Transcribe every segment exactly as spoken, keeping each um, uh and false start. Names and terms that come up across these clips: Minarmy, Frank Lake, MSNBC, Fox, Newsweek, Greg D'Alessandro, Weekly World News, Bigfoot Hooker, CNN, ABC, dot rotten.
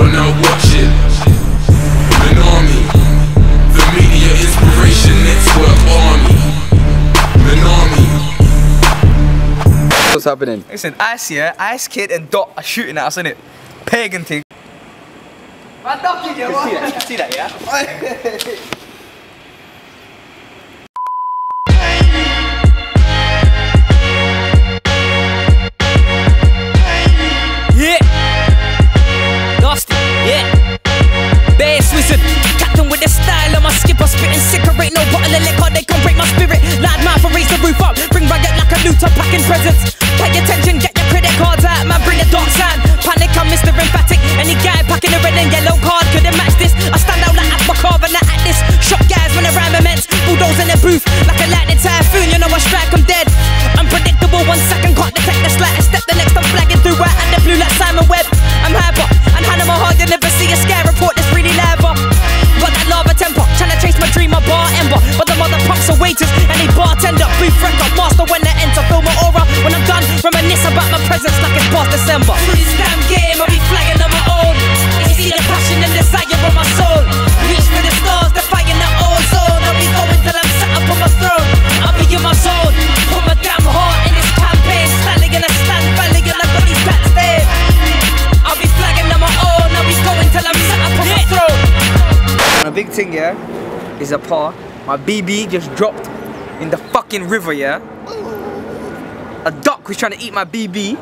are now watching Minarmy, the media inspiration network army. Minarmy. What's happening? Listen, Ice here, Ice Kid and Dot are shooting at us, innit? Pagan thing. You can see that, yeah? Big thing, yeah, is a par. My B B just dropped in the fucking river, yeah. A duck was trying to eat my B B.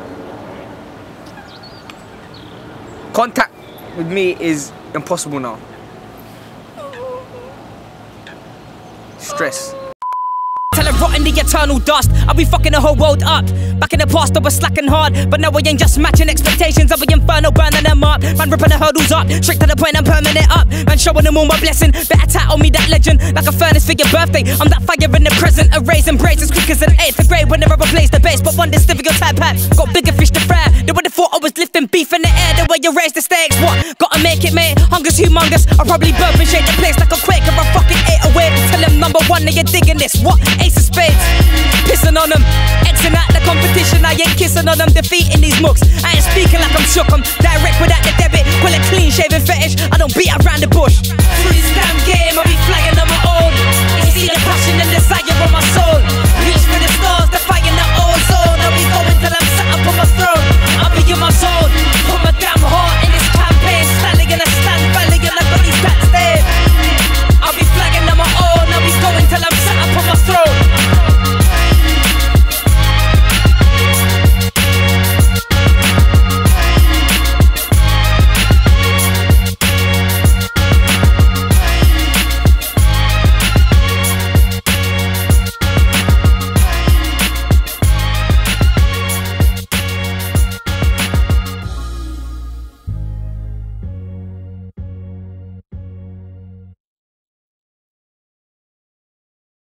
Contact with me is impossible now. Stress. Tell it rotten the eternal dust. I'll be fucking the whole world up. Back in the past I was slacking hard, but now I ain't just matching expectations. I'll be infernal burning them up. Man ripping the hurdles up, strict to the point I'm permanent up. Man showing them all my blessing, better title me that legend. Like a furnace for your birthday, I'm that fire in the present. Erasing braids as quick as an eighth grade. When I replace the base, but one this stereotype hat. Got bigger fish to fry, they would've thought I was lifting beef in the air. The way you raise the stakes, what? Gotta make it, mate, hunger's humongous. I'll probably burp and shake the place like a quake if I fucking ate away. Tell them number one that you're digging this, what? Ace of spades, pissing on them, Xing out the competition. I ain't kissing on them, defeating these mooks. I ain't speaking like I'm shook, I'm direct without the debit. Call it clean shaven fetish, I don't beat around the bush.